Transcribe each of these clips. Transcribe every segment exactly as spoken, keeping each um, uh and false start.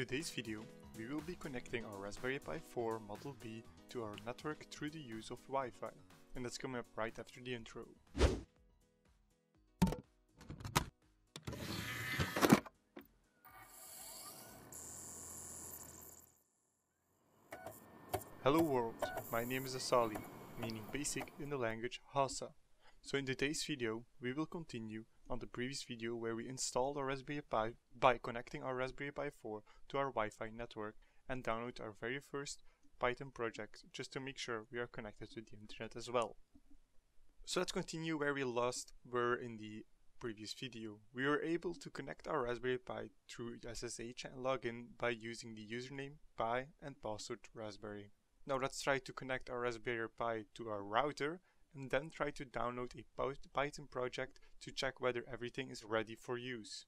In today's video, we will be connecting our Raspberry Pi four Model B to our network through the use of Wi-Fi, and that's coming up right after the intro. Hello world, my name is Asali, meaning basic in the language Hausa. So in today's video, we will continue on the previous video where we installed our Raspberry Pi by connecting our Raspberry Pi four to our Wi-Fi network and download our very first Python project just to make sure we are connected to the internet as well. So let's continue where we last were in the previous video. We were able to connect our Raspberry Pi through S S H and log in by using the username Pi and password Raspberry. Now let's try to connect our Raspberry Pi to our router and then try to download a Python project to check whether everything is ready for use.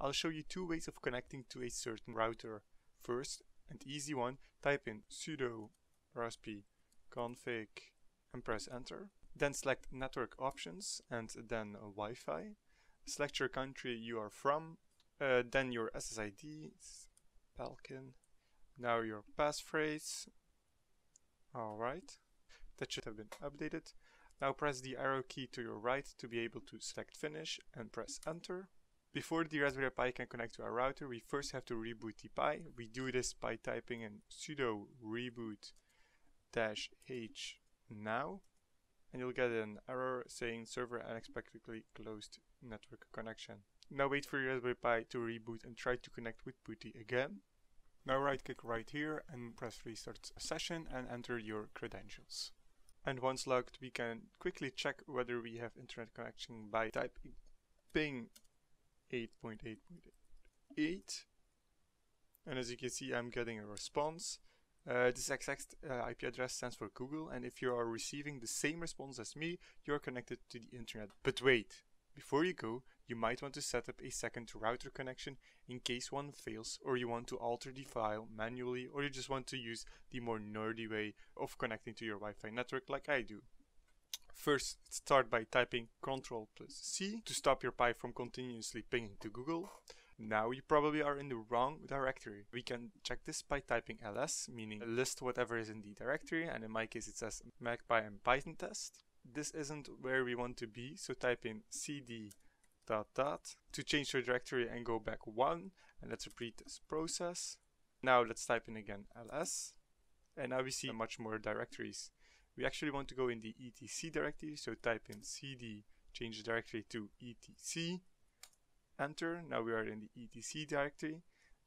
I'll show you two ways of connecting to a certain router. First, an easy one, type in sudo raspi-config and press enter. Then select network options and then Wi-Fi. Select your country you are from, uh, then your S S I D, it's Pelkin. Now your passphrase. Alright. That should have been updated. Now press the arrow key to your right to be able to select finish and press enter. Before the Raspberry Pi can connect to our router, we first have to reboot the Pi. We do this by typing in sudo reboot-h now, and you'll get an error saying server unexpectedly closed network connection. Now wait for your Raspberry Pi to reboot and try to connect with PuTTY again. Now right click right here and press restart session and enter your credentials. And once logged, we can quickly check whether we have internet connection by typing ping eight point eight point eight. And as you can see, I'm getting a response. Uh, this exact uh, I P address stands for Google, and if you are receiving the same response as me, you are connected to the internet. But wait, before you go, you might want to set up a second router connection in case one fails, or you want to alter the file manually, or you just want to use the more nerdy way of connecting to your Wi-Fi network like I do. First, start by typing control plus C to stop your Pi from continuously pinging to Google. Now you probably are in the wrong directory. We can check this by typing L S, meaning list whatever is in the directory, and in my case it says MacPi and Python test. This isn't where we want to be, so type in cd dot dot to change your directory and go back one, and let's repeat this process. Now let's type in again ls, and now we see much more directories. We actually want to go in the etc directory, so type in cd, change the directory to etc, enter. Now we are in the etc directory.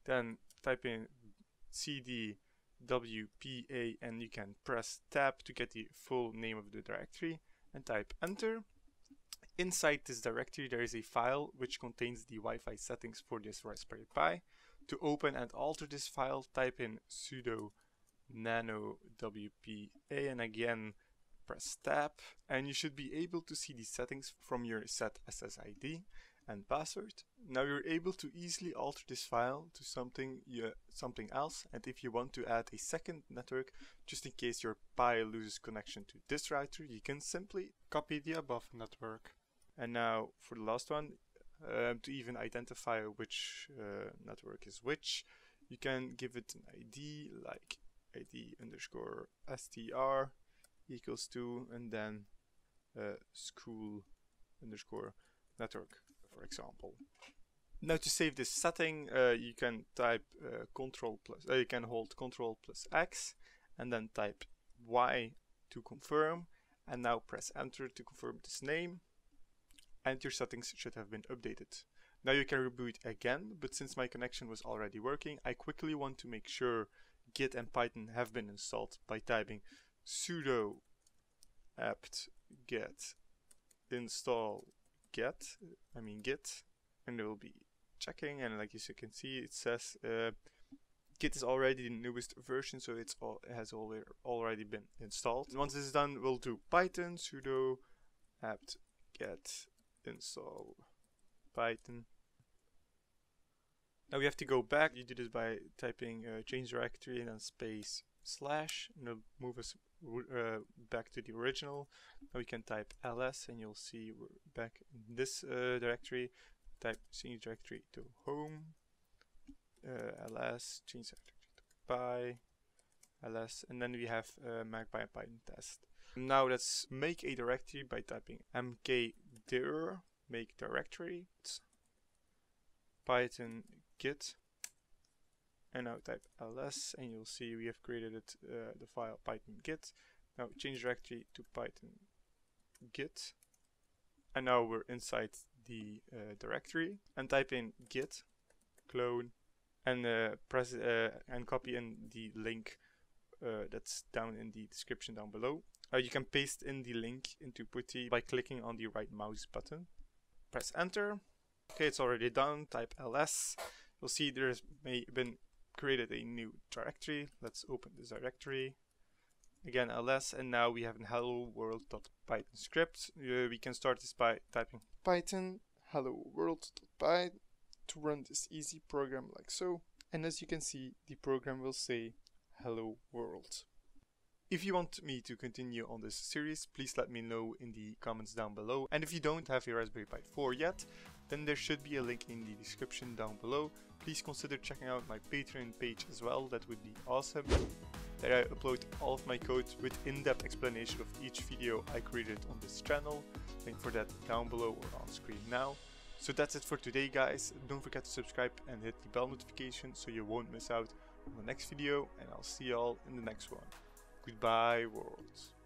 Then type in cd W P A and you can press tab to get the full name of the directory and type enter. Inside this directory there is a file which contains the Wi-Fi settings for this Raspberry Pi. To open and alter this file, type in sudo nano W P A and again press tab, and you should be able to see the settings from your set S S I D and password. Now you're able to easily alter this file to something you, something else, and if you want to add a second network just in case your Pi loses connection to this router, you can simply copy the above network. And now for the last one, um, to even identify which uh, network is which, you can give it an I D like I D underscore S T R equals to and then uh, school underscore network, for example. Now to save this setting, uh, you can type uh, control plus, uh, you can hold control plus X and then type Y to confirm, and now press enter to confirm this name, and your settings should have been updated. Now you can reboot again, but since my connection was already working, I quickly want to make sure Git and Python have been installed by typing sudo apt get install Get, I mean Git, and it will be checking. And like as you can see, it says uh, Git is already the newest version, so it's all, it has already already been installed. Once this is done, we'll do Python sudo apt get install Python. Now we have to go back. You do this by typing uh, change directory and then space slash, and it'll move us Uh, back to the original. Now we can type ls and you'll see we're back in this uh, directory. Type change directory to home, uh, ls change pi ls, and then we have uh, magpie and python test. Now let's make a directory by typing mkdir make directory python git, and now type ls, and you'll see we have created it, uh, the file python git. Now change directory to python git, and now we're inside the uh, directory, and type in git clone and uh, press uh, and copy in the link uh, that's down in the description down below. Uh, you can paste in the link into PuTTY by clicking on the right mouse button. Press enter. Okay, it's already done. Type ls. You'll see there's been created a new directory. Let's open this directory. Again ls, and now we have an hello world.python script. Uh, we can start this by typing python hello world.py to run this easy program like so, and as you can see the program will say hello world. If you want me to continue on this series, please let me know in the comments down below, and if you don't have your Raspberry Pi four yet, then there should be a link in the description down below. Please consider checking out my Patreon page as well, that would be awesome. There I upload all of my code with in-depth explanation of each video I created on this channel. Link for that down below or on screen now. So that's it for today, guys. Don't forget to subscribe and hit the bell notification so you won't miss out on the next video, and I'll see y'all in the next one. Goodbye world.